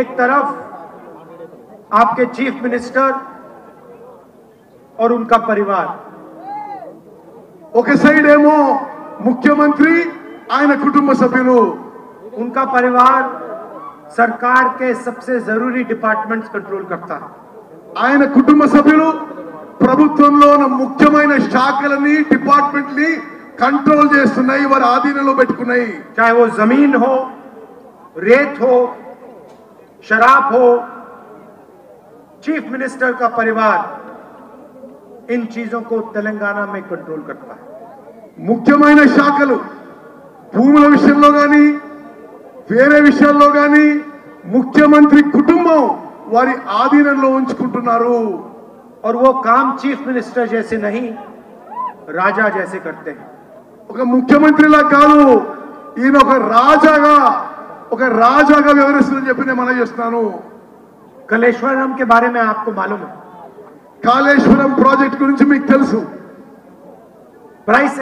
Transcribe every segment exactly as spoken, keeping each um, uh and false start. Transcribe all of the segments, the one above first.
एक तरफ आपके चीफ मिनिस्टर और उनका परिवार ओके साइड एमो मुख्यमंत्री आयन कुटुंब सभ्युलु उनका परिवार सरकार के सबसे जरूरी डिपार्टमेंट्स कंट्रोल करता है आयन कुटुंब सभ्युलु ప్రభుత్వంలో ఉన్న ముఖ్యమైన శాఖలని డిపార్ట్మెంట్ని కంట్రోల్ చేస్తున్నాయి వారి ఆధీనంలో పెట్టుకున్నాయి चाहे वो जमीन हो रेत हो शराब हो चीफ मिनिस्टर का परिवार इन चीजों को तेलंगाना में कंट्रोल करता है ముఖ్యమైన శాఖలు భూముల విషయంలో గాని వేరే విషయాల్లో గాని ముఖ్యమంత్రి కుటుంబం వారి ఆధీనంలో ఉంచుకుంటున్నారు और वो काम चीफ मिनिस्टर जैसे नहीं राजा जैसे करते हैं ఒక ముఖ్యమంత్రిలా కాదు ఈయన ఒక రాజాగా ఒక రాజాగా వివరిస్తానని చెప్పి నేను మనవి చేస్తాను కాళేశ్వరం के बारे में आपको मालूम है కాళేశ్వరం ప్రాజెక్ట్ గురించి మీకు తెలుసు प्राइस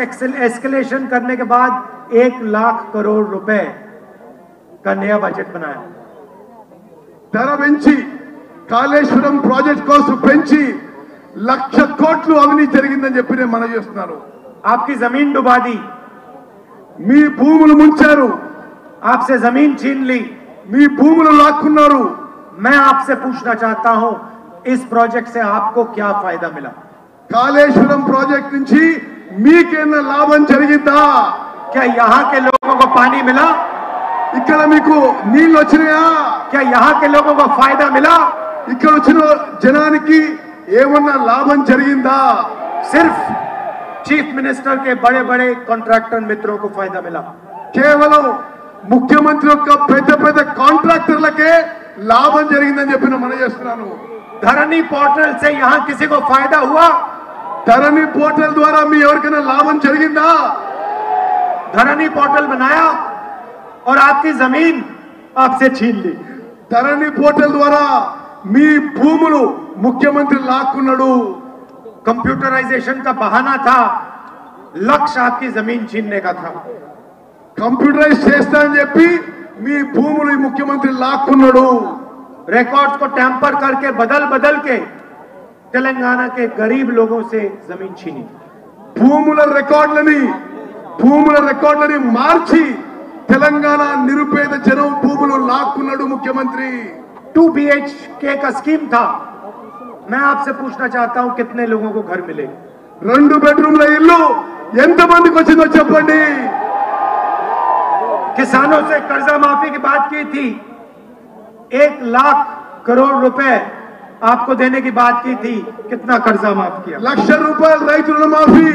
एस्केलेशन करने के बाद एक लाख करोड़ रुपए का नया बजट बनाया ధర పెంచి కాళేశ్వరం ప్రాజెక్ట్ కోసం పెంచి లక్ష కోట్లు అవినీతి జరిగిందని చెప్పి నేను మనవి చేస్తున్నాను आपकी जमीन डुबा दी మీ భూములు ముంచారు आपसे जमीन छीन ली మీ భూములు లాక్కున్నారు मैं आपसे पूछना चाहता हूं इस प्रोजेक्ट से आपको क्या फायदा मिला కాళేశ్వరం ప్రాజెక్ట్ నుంచి మీకేమైనా లాభం జరిగిందా क्या यहाँ के लोगों को पानी मिला ఇక్కడ మీకు నీళ్ళు వచ్చినాయా क्या यहाँ के लोगों को फायदा मिला ఇక్కడ వచ్చిన జనానికి ఏమన్నా లాభం జరిగిందా సిర్ఫ్ చీఫ్ మినిస్టర్ के बड़े बड़े కాంట్రాక్టర్ మిత్రో को फायदा मिला కేవలం ముఖ్యమంత్రి యొక్క పెద్ద పెద్ద కాంట్రాక్టర్లకే లాభం జరిగిందని చెప్పి నేను మనవి చేస్తున్నాను ధరణి పోర్టల్ से यहाँ किसी को फायदा हुआ ధరణి పోర్టల్ ద్వారా మీ ఎవరికైనా లాభం జరిగిందా ధరణి పోర్టల్ बनाया और आपकी जमीन आपसे छीन ली ధరణి పోర్టల్ ద్వారా మీ భూములు ముఖ్యమంత్రి లాక్కున్నాడు కంప్యూటరైజేషన్ का बहाना था लक्ष्य आपकी जमीन छीनने का था కంప్యూటరైజ్ చేస్తా అని చెప్పి మీ భూములు ముఖ్యమంత్రి లాక్కున్నాడు रिकॉर्ड्स को टैंपर करके बदल बदल के तेलंगाना के गरीब लोगों से जमीन छीनी భూముల రికార్డులని భూముల రికార్డులని మార్చి తెలంగాణ నిరుపేద జనం భూములు లాక్కున్నాడు ముఖ్యమంత్రి टू बी एच के का स्कीम था मैं आपसे पूछना चाहता हूं कितने लोगों को घर मिले రెండు బెడ్రూమ్ల ఇల్లు ఎంతమందికి వచ్చిందో చెప్పండి किसानों से कर्जा माफी की बात की थी एक लाख करोड़ रुपए आपको देने की बात की थी कितना कर्जा माफ किया लक्ष रूपये రైతు రుణ మాఫీ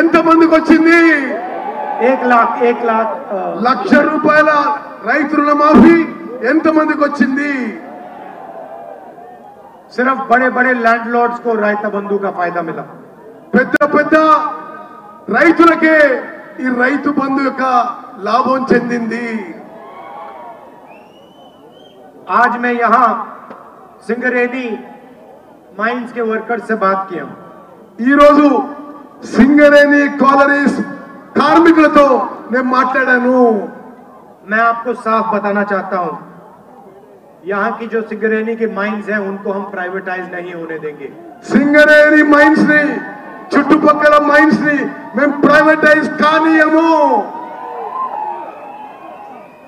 ఎంతమందికి వచ్చింది एक लाख एक लाख లక్ష రూపాయల రైతు రుణ మాఫీ ఎంతమందికి వచ్చింది सिर्फ बड़े बड़े लैंडलॉर्ड्स को रायता बंधु का फायदा मिला పెద్ద పెద్ద రైతులకే ఈ రైతు బంధు యొక్క లాభం చెందింది आज मैं यहां సింగరేణి माइंस के वर्कर्स से बात किया हूं ఈ రోజు సింగరేణి కాలరీస్ కార్మికులతో నేను మాట్లాడాను मैं आपको साफ बताना चाहता हूं यहाँ की जो సింగరేణి की माइंस हैं उनको हम प्राइवेटाइज नहीं होने देंगे సింగరేణి माइंस ने चुटुपक्कल माइंस ने मैं प्राइवेटाइज कानियमो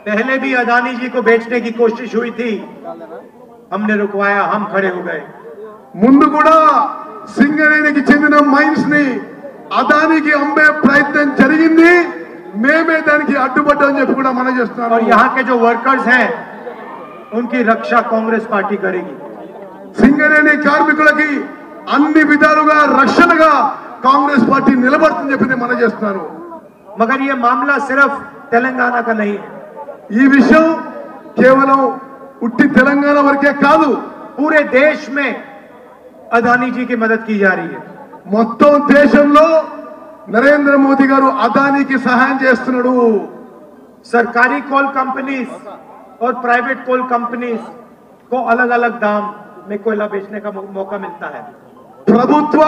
पहले भी अदानी जी को बेचने की कोशिश हुई थी हमने रुकवाया हम खड़े हो गए मुंदु कूडा సింగరేణి की चेंदिन माइंस ने अदानी की अम्मे प्रयत्न जरिगिंदी మేమే దానికి అడ్డుపడ్డామని చెప్పి కూడా మనం చేస్తున్నాం और यहाँ के जो वर्कर्स हैं उनकी रक्षा कांग्रेस पार्टी करेगी సింగరేణి కార్మికులకి అన్ని విధాలుగా రక్షణగా कांग्रेस पार्टी నిలబడుతుందని చెప్పి మనం చేస్తున్నాం मगर ये मामला सिर्फ तेलंगाना का नहीं है ఈ విషయం కేవలం ఉట్టి తెలంగాణ వరకే కాదు पूरे देश में अदानी जी की मदद की जा रही है మొత్తం దేశంలో नरेंद्र मोदी गारू अदानी की सहायम చేస్తున్నారు सरकारी कोल कंपनीज और प्राइवेट कोल कंपनीज को अलग अलग दाम में कोयला बेचने का मौका मिलता है ప్రభుత్వ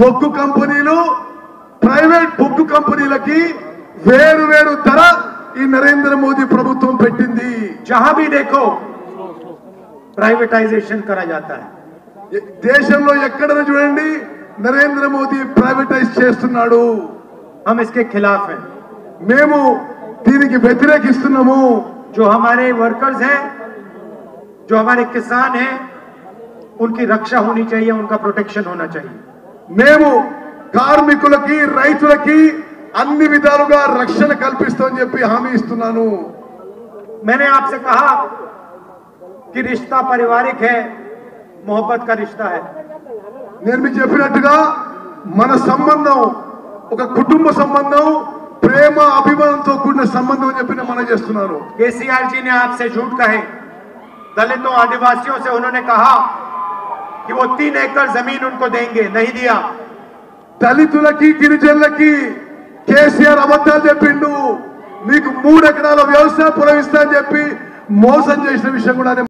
బొగ్గు కంపెనీలు ప్రైవేట్ బొగ్గు కంపెనీలకి వేరు వేరు ధర ఈ నరేంద్ర మోదీ ప్రభుత్వం పెట్టింది जहां भी देखो प्राइवेटाइजेशन करा जाता है। దేశంలో ఎక్కడన చూడండి నరేంద్ర మోదీ ప్రైవేటైజ్ చేస్తున్నాడు। हम इसके खिलाफ हैं। మేము దీనికి వ్యతిరేకిస్తున్నాము। जो हमारे वर्कर्स हैं, जो हमारे किसान हैं, उनकी रक्षा होनी चाहिए, उनका प्रोटेक्शन होना चाहिए। మేము కార్మికులకి రైతులకి అన్ని విధాలుగా రక్షణ కల్పిస్తామని చెప్పి హామీ ఇస్తున్నాను। मैंने आपसे कहा कि रिश्ता पारिवारिक है, मोहब्बत का रिश्ता है। निर्मितगा मन संबंध कुटुंब संबंध प्रेम अभिमान तो कूड़िन संबंध मन। केसीआर जी ने आपसे झूठ कहे। दलितों आदिवासियों से उन्होंने कहा कि वो तीन एकड़ जमीन उनको देंगे, नहीं दिया। दलितुल की गिरिजन की केसीआर अबद्धालु नीक मूड एकड़ व्यवसाय पुरास्ता मोसम विषय।